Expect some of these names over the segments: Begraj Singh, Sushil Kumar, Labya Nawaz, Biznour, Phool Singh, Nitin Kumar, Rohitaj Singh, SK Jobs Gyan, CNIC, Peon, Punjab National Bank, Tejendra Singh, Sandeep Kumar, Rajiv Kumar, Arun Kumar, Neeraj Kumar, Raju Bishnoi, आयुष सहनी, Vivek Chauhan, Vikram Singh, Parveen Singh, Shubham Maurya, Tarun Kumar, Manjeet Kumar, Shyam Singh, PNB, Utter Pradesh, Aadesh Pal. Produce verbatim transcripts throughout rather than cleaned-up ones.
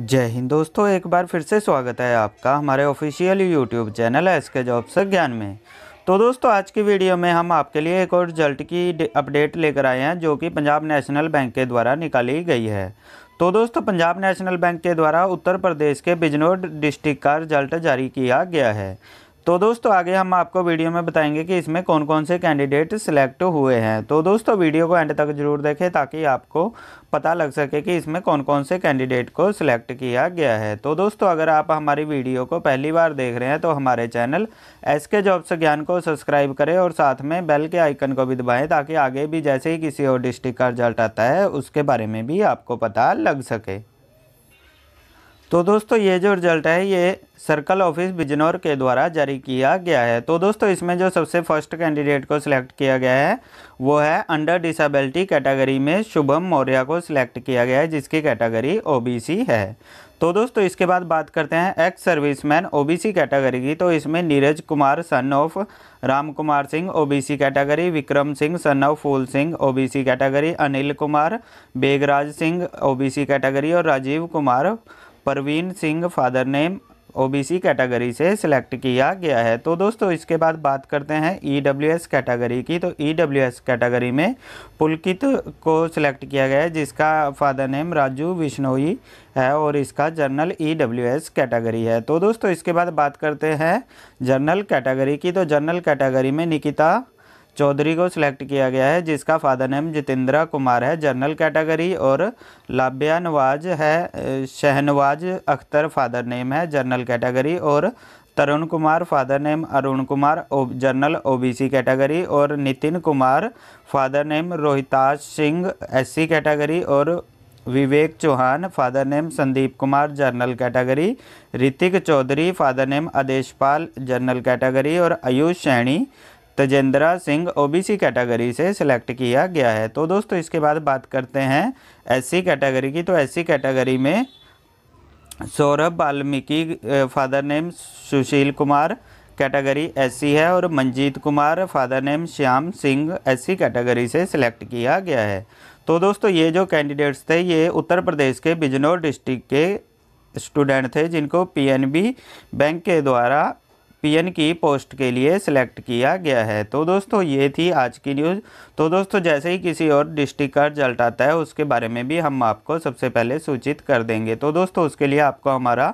जय हिंद दोस्तों, एक बार फिर से स्वागत है आपका हमारे official YouTube channel S K jobs Gyan में। तो दोस्तों, आज की वीडियो में हम आपके लिए एक और रिजल्ट की अपडेट लेकर आए हैं जो कि पंजाब नेशनल बैंक के द्वारा निकाली गई है। तो दोस्तों, पंजाब नेशनल बैंक के द्वारा उत्तर प्रदेश के बिजनौर डिस्ट्रिक्ट का रिजल्ट जारी किया गया है। तो दोस्तों, आगे हम आपको वीडियो में बताएंगे कि इसमें कौन कौन से कैंडिडेट सिलेक्ट हुए हैं। तो दोस्तों, वीडियो को एंड तक जरूर देखें ताकि आपको पता लग सके कि इसमें कौन कौन से कैंडिडेट को सिलेक्ट किया गया है। तो दोस्तों, अगर आप हमारी वीडियो को पहली बार देख रहे हैं तो हमारे channel S K jobs Gyan को सब्सक्राइब करें और साथ में बेल के आइकन को भी दबाएँ ताकि आगे भी जैसे ही किसी और डिस्ट्रिक्ट का रिजल्ट आता है उसके बारे में भी आपको पता लग सके। तो दोस्तों, ये जो रिजल्ट है ये सर्कल ऑफिस बिजनौर के द्वारा जारी किया गया है। तो दोस्तों, इसमें जो सबसे फर्स्ट कैंडिडेट को सिलेक्ट किया गया है वो है अंडर डिसेबिलिटी कैटेगरी में शुभम मौर्या को सिलेक्ट किया गया है, जिसकी कैटेगरी ओबीसी है। तो दोस्तों, इसके बाद बात करते हैं एक्स सर्विसमैन ओबीसी कैटेगरी की। तो इसमें Neeraj Kumar son of Ram Kumar Singh OBC category, Vikram Singh son of Phool Singh OBC category, Anil Kumar, Begraj Singh OBC category और Rajiv Kumar, Parveen Singh father name OBC category से सिलेक्ट किया गया है। तो दोस्तों, इसके बाद बात करते हैं ईडब्ल्यूएस कैटेगरी की। तो ईडब्ल्यूएस कैटेगरी में पुलकित को सिलेक्ट किया गया है, जिसका फादर नेम राजू बिश्नोई है और इसका जर्नल ईडब्ल्यूएस कैटेगरी है। तो दोस्तों, इसके बाद बात करते हैं जर्नल कैटेगरी की। तो जर्नल कैटेगरी में निकिता चौधरी को सिलेक्ट किया गया है, जिसका फादर नेम जितेंद्र कुमार है जनरल कैटेगरी, और लाब्या नवाज है, शहनवाज अख्तर फादर नेम है जनरल कैटेगरी, और Tarun Kumar father name Arun Kumar general OBC category, और Nitin Kumar father name Rohitaj Singh SC category, और Vivek Chauhan father name Sandeep Kumar general category, Hrithik Chaudhary father name आदेश पाल जनरल कैटेगरी, और आयुष सहनी तेजेंद्रा सिंह ओबीसी कैटेगरी से सिलेक्ट किया गया है। तो दोस्तों, इसके बाद बात करते हैं एससी कैटेगरी की। तो एससी कैटेगरी में Saurabh Valmiki father name Sushil Kumar category SC है, और Manjeet Kumar father name Shyam Singh SC category से सिलेक्ट किया गया है। तो दोस्तों, ये जो कैंडिडेट्स थे ये उत्तर प्रदेश के बिजनौर डिस्ट्रिक्ट के स्टूडेंट थे जिनको पीएनबी बैंक के द्वारा पीएन की पोस्ट के लिए सिलेक्ट किया गया है। तो दोस्तों, ये थी आज की न्यूज़। तो दोस्तों, जैसे ही किसी और डिस्ट्रिक्ट का रिजल्ट आता है उसके बारे में भी हम आपको सबसे पहले सूचित कर देंगे। तो दोस्तों, उसके लिए आपको हमारा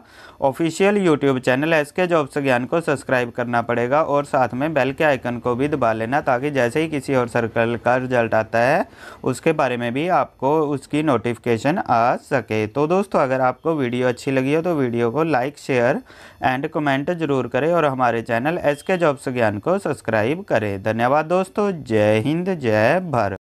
official YouTube channel S K jobs Gyan को सब्सक्राइब करना पड़ेगा और साथ में बेल के आइकन को भी दबा लेना ताकि जैसे ही किसी और सर्कल का रिजल्ट आता है उसके बारे में भी आपको उसकी नोटिफिकेशन आ सके। तो दोस्तों, अगर आपको वीडियो अच्छी लगी हो तो वीडियो को लाइक, शेयर एंड कमेंट जरूर करें और हमारे channel S K jobs Gyan को सब्सक्राइब करें। धन्यवाद दोस्तों, जय हिंद, जय भारत।